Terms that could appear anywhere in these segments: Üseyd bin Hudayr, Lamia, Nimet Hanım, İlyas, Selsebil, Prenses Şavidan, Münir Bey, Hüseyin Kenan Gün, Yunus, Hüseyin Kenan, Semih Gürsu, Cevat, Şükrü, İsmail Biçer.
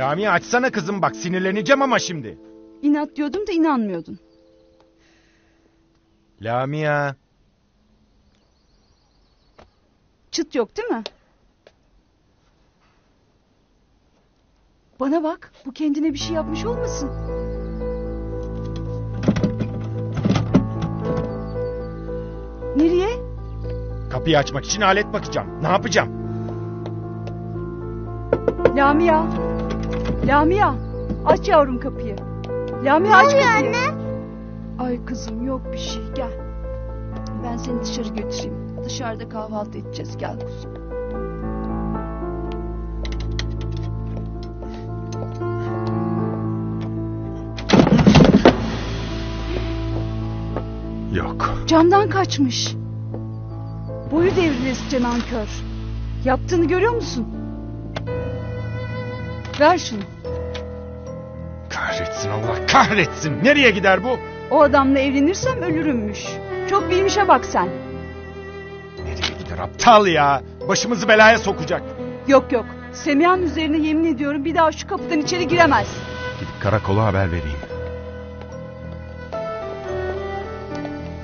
Lamia açsana kızım, bak sinirleneceğim ama şimdi. İnat diyordum da inanmıyordun. Lamia. Çıt yok değil mi? Bana bak, bu kendine bir şey yapmış olmasın? Nereye? Kapıyı açmak için alet bakacağım. Ne yapacağım? Lamia. Lamia. Aç yavrum kapıyı. Lamia aç kapıyı. Ne oluyor anne? Ay kızım yok bir şey, gel. Ben seni dışarı götüreyim. Dışarıda kahvaltı edeceğiz, gel kuzum. Yok. Camdan kaçmış. Boyu devrilesi nankör. Yaptığını görüyor musun? Ver şunu. Kahretsin, Allah kahretsin. Nereye gider bu? O adamla evlenirsem ölürümmüş. Çok bilmişe bak sen. Nereye gider aptal ya? Başımızı belaya sokacak. Yok yok. Semiha'nın üzerine yemin ediyorum bir daha şu kapıdan içeri giremez. Gidip karakola haber vereyim.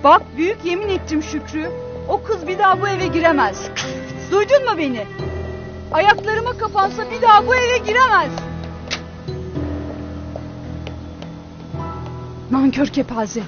Bak büyük yemin ettim Şükrü. O kız bir daha bu eve giremez. Duydun mu beni? Ayaklarıma kapansa bir daha bu eve giremez. Nankör kepaze.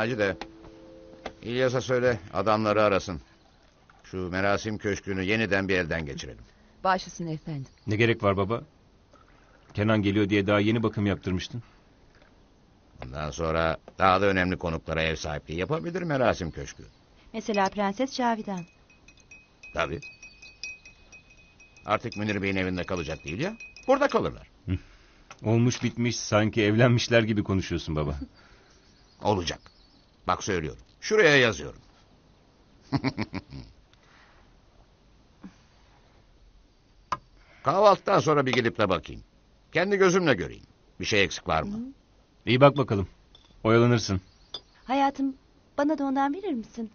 Hacı de İlyas'a söyle adamları arasın. Şu merasim köşkünü yeniden bir elden geçirelim. Baş üstüne efendim. Ne gerek var baba? Kenan geliyor diye daha yeni bakım yaptırmıştın. Bundan sonra daha da önemli konuklara ev sahipliği yapabilir merasim köşkü. Mesela Prenses Şavidan. Tabii. Artık Münir Bey'in evinde kalacak değil ya. Burada kalırlar. Olmuş bitmiş, sanki evlenmişler gibi konuşuyorsun baba. Olacak. Bak söylüyorum. Şuraya yazıyorum. Kahvaltıdan sonra bir gidip de bakayım. Kendi gözümle göreyim. Bir şey eksik var mı? İyi bak bakalım. Oyalanırsın. Hayatım, bana da ondan verir misin?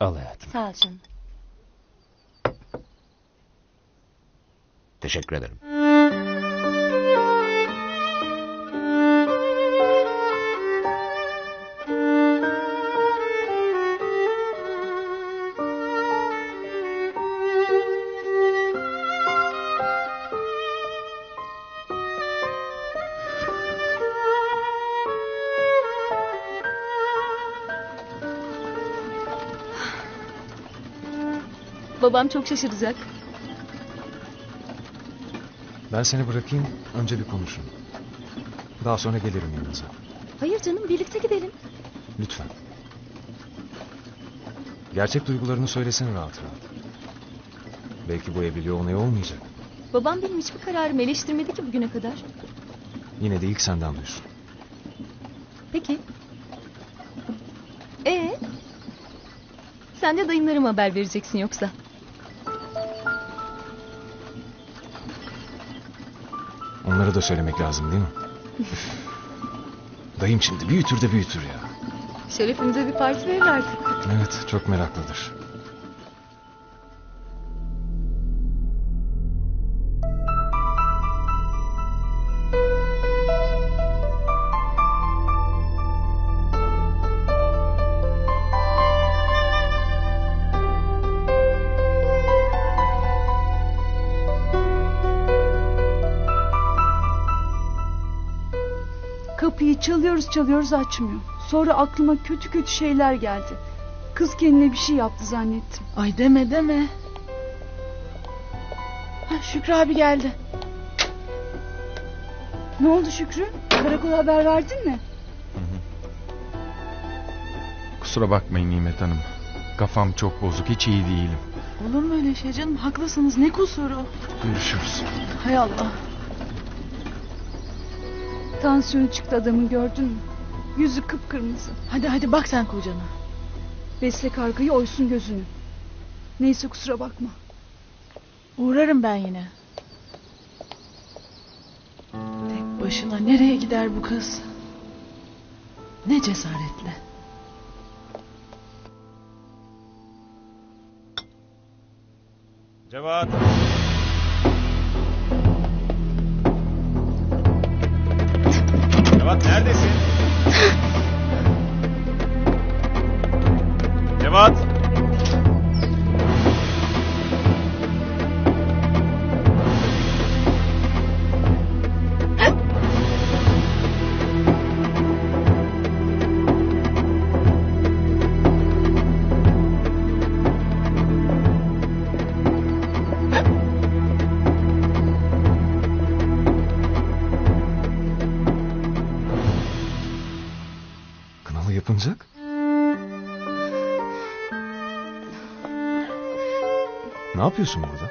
Al hayatım. Sağ ol canım. Teşekkür ederim. Babam çok şaşıracak. Ben seni bırakayım, önce bir konuşun. Daha sonra gelirim yanınıza. Hayır canım, birlikte gidelim. Lütfen. Gerçek duygularını söylesene rahat rahat. Belki bu evliliğe onay olmayacak. Babam benim hiçbir kararımı eleştirmedi ki bugüne kadar. Yine de ilk senden duysun. Peki. Sen de dayımlarıma haber vereceksin yoksa. Onlara da söylemek lazım değil mi? Dayım şimdi büyütür de büyütür ya. Şerefimize bir parti verir artık. Evet, çok meraklıdır. Kapıyı çalıyoruz açmıyor. Sonra aklıma kötü şeyler geldi. Kız kendine bir şey yaptı zannettim. Ay deme. Şükrü abi geldi. Ne oldu Şükrü? Karakola haber verdin mi? Hı hı. Kusura bakmayın Nimet Hanım. Kafam çok bozuk, hiç iyi değilim. Olur mu öyle şey canım? Haklısınız, ne kusuru? Görüşürüz. Hay Allah. Tansiyonu çıktı adamın, gördün mü? Yüzü kıpkırmızı. Hadi hadi bak sen kocana. Besle kargıyı, oysun gözünü. Neyse, kusura bakma. Uğrarım ben yine. Tek başına nereye gider bu kız? Ne cesaretle. Cevat. Cevat neredesin? Cevat. Ne yapıyorsun burada?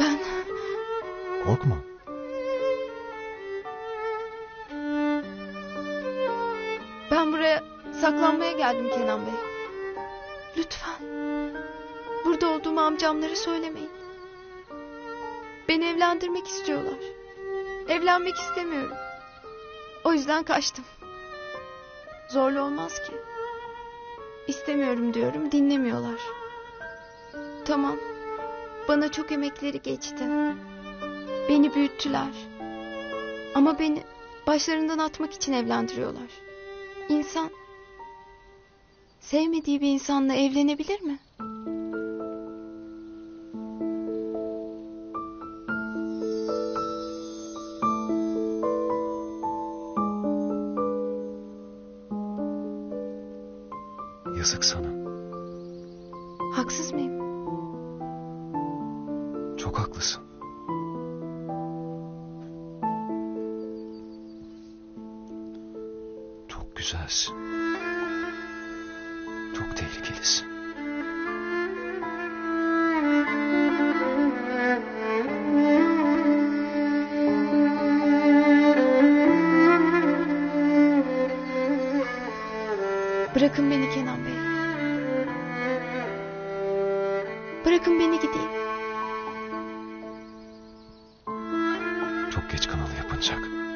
Ben... Korkma. Ben buraya saklanmaya geldim Kenan Bey. Lütfen. Burada olduğumu amcamlara söylemeyin. Beni evlendirmek istiyorlar. Evlenmek istemiyorum. O yüzden kaçtım. Zorlu olmaz ki. İstemiyorum diyorum, dinlemiyorlar. Tamam, bana çok emekleri geçti. Beni büyüttüler. Ama beni başlarından atmak için evlendiriyorlar. İnsan sevmediği bir insanla evlenebilir mi? Yazık sana. Haksız mıyım? Çok haklısın. Çok güzelsin. Çok tehlikelisin. Bırakın beni Kenan Bey. Bırakın beni gideyim. Çok geç kanalı yapınacak.